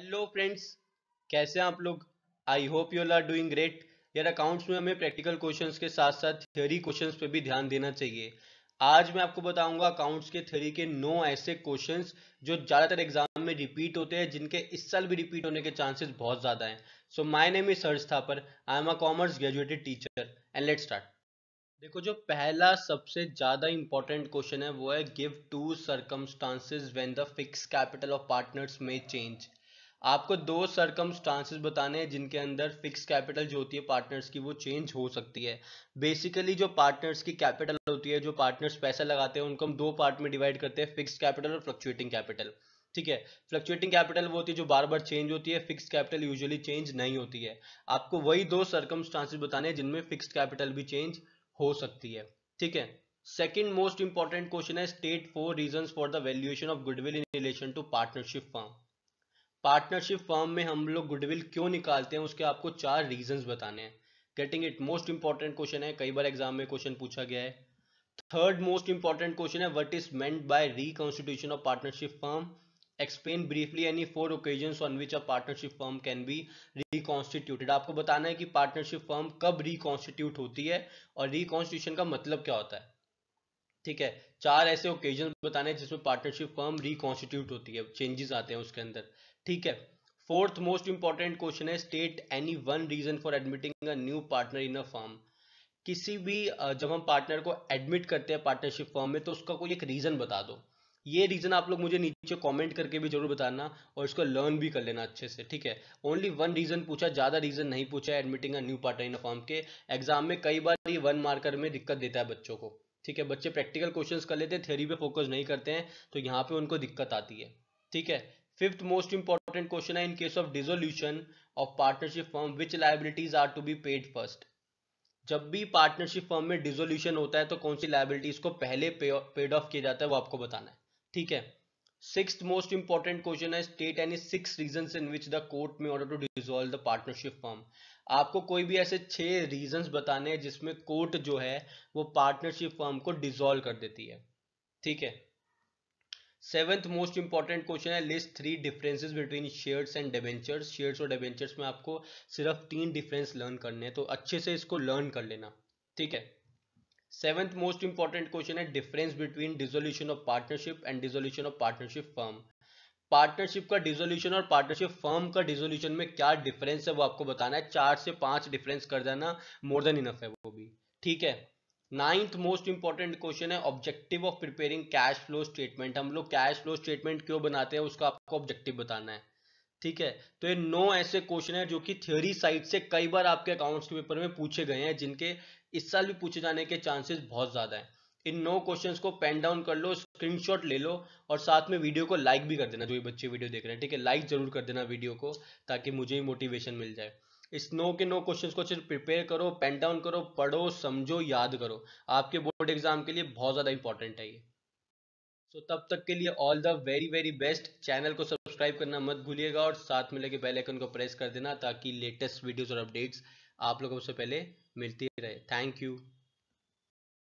Hello friends, कैसे हैं आप लोग। I hope you all are doing great. यार अकाउंट्स में हमें प्रैक्टिकल क्वेश्चंस के साथ साथ थ्योरी क्वेश्चंस पे भी ध्यान देना चाहिए। आज मैं आपको बताऊंगा अकाउंट्स के थ्योरी के 9 ऐसे क्वेश्चंस जो ज़्यादातर एग्जाम में रिपीट होते हैं, जिनके इस साल भी रिपीट होने के चांसेस बहुत ज़्यादा हैं। So my name is Harsh Thapar, I am a commerce graduated teacher and let's start. देखो, जो पहला सबसे ज़्यादा इंपॉर्टेंट क्वेश्चन है वो है give two circumstances when the fix capital of partners में चेंज। आपको दो सर्कमस्टांसेस बताने हैं जिनके अंदर फिक्स कैपिटल जो होती है पार्टनर्स की वो चेंज हो सकती है। बेसिकली जो पार्टनर्स की कैपिटल होती है, जो पार्टनर्स पैसा लगाते हैं, उनको हम दो पार्ट में डिवाइड करते हैं, फिक्स कैपिटल और फ्लक्चुएटिंग कैपिटल। ठीक है, फ्लक्चुएटिंग कैपिटल वो होती है जो बार बार चेंज होती है, फिक्स कैपिटल यूजुअली चेंज नहीं होती है। आपको वही दो सर्कमस्टांसेस बताने हैं जिनमें फिक्स कैपिटल भी चेंज हो सकती है। ठीक है, सेकेंड मोस्ट इंपॉर्टेंट क्वेश्चन है state 4 reasons for the valuation of goodwill in relation to partnership firm. Partnership firm में हम लोग गुडविल क्यों निकालते हैं उसके आपको 4 रीजंस बताने हैं। Getting it, most important question है, कई बार एग्जाम में क्वेश्चन पूछा गया है। थर्ड मोस्ट इंपॉर्टेंट क्वेश्चन है what is meant by reconstitution of partnership firm. Explain briefly any 4 occasions on which a partnership firm can be reconstituted. आपको बताना है कि पार्टनरशिप फर्म कब रिकॉन्स्टिट्यूट होती है और रिकॉन्स्टिट्यूशन का मतलब क्या होता है। ठीक है, 4 ऐसे ओकेजन्स बताने हैं जिसमें पार्टनरशिप फर्म रिकॉन्स्टिट्यूट होती है, चेंजेस आते हैं उसके अंदर। ठीक है, फोर्थ मोस्ट इंपॉर्टेंट क्वेश्चन है state any 1 reason for admitting a new partner in a firm. किसी भी जब हम पार्टनर को एडमिट करते हैं पार्टनरशिप फर्म में तो उसका कोई एक रीजन बता दो। ये रीजन आप लोग मुझे नीचे कमेंट करके भी जरूर बताना और इसको लर्न भी कर लेना अच्छे से। ठीक है, ओनली 1 रीजन पूछा, ज्यादा रीजन नहीं पूछा है admitting a new partner in a firm के। एग्जाम में कई बार ये 1 मार्कर में दिक्कत देता है बच्चों को। ठीक है, बच्चे प्रैक्टिकल क्वेश्चंस कर लेते हैं, थ्योरी पे फोकस नहीं करते हैं, तो यहाँ पे उनको दिक्कत आती है। ठीक है, फिफ्थ मोस्ट इंपॉर्टेंट क्वेश्चन है in case of dissolution of partnership firm which liabilities are to be paid first. जब भी पार्टनरशिप फर्म में डिसोल्यूशन होता है तो कौन सी लायबिलिटीज को पहले पेड ऑफ किया जाता है वो आपको बताना है। ठीक है, सिक्स्थ मोस्ट इंपॉर्टेंट क्वेश्चन है state any 6 reasons in which the court in order to dissolve the partnership firm. आपको कोई भी ऐसे 6 रीजंस बताने हैं जिसमें कोर्ट जो है वो पार्टनरशिप फर्म को डिसॉल्व कर देती है। ठीक है, सेवेंथ मोस्ट इंपॉर्टेंट क्वेश्चन है list 3 differences between shares and debentures. Shares और डिबेंचर्स में आपको सिर्फ 3 डिफरेंस लर्न करने हैं, तो अच्छे से इसको लर्न कर लेना। ठीक है, सेवेंथ मोस्ट इंपॉर्टेंट क्वेश्चन है difference between dissolution of partnership and dissolution of partnership firm. Partnership का डिसोल्यूशन और पार्टनरशिप फर्म का डिसोल्यूशन में क्या डिफरेंस है वो आपको बताना है। 4 से 5 डिफरेंस कर देना, मोर देन इनफ है वो भी। ठीक है, नाइन्थ मोस्ट इंपॉर्टेंट क्वेश्चन है objective of preparing cash flow statement. हम लोग कैश फ्लो स्टेटमेंट क्यों बनाते हैं उसका आपको ऑब्जेक्टिव बताना है। ठीक है, तो ये 9 ऐसे क्वेश्चन है जो कि थ्योरी साइड से कई बार आपके अकाउंट्स के पेपर में पूछे गए हैं, जिनके इस साल भी पूछे जाने के चांसेस बहुत ज्यादा हैं। इन 9 क्वेश्चंस को पेन डाउन कर लो, स्क्रीनशॉट ले लो और साथ में वीडियो को लाइक भी कर देना। जो ये बच्चे वीडियो देख रहे हैं, ठीक है, लाइक जरूर कर देना वीडियो को, ताकि मुझे भी मोटिवेशन मिल जाए। इस 9 के 9 क्वेश्चन को अच्छे से प्रिपेयर करो, पेन डाउन करो, पढ़ो, समझो, याद करो। आपके बोर्ड एग्जाम के लिए बहुत ज्यादा इंपॉर्टेंट है ये। तो तब तक के लिए all the very very best. Channel को सब्सक्राइब करना मत भूलिएगा और साथ में लगे बेल आइकन को प्रेस कर देना, ताकि लेटेस्ट वीडियोस और अपडेट्स आप लोगों से पहले मिलती रहे। Thank you.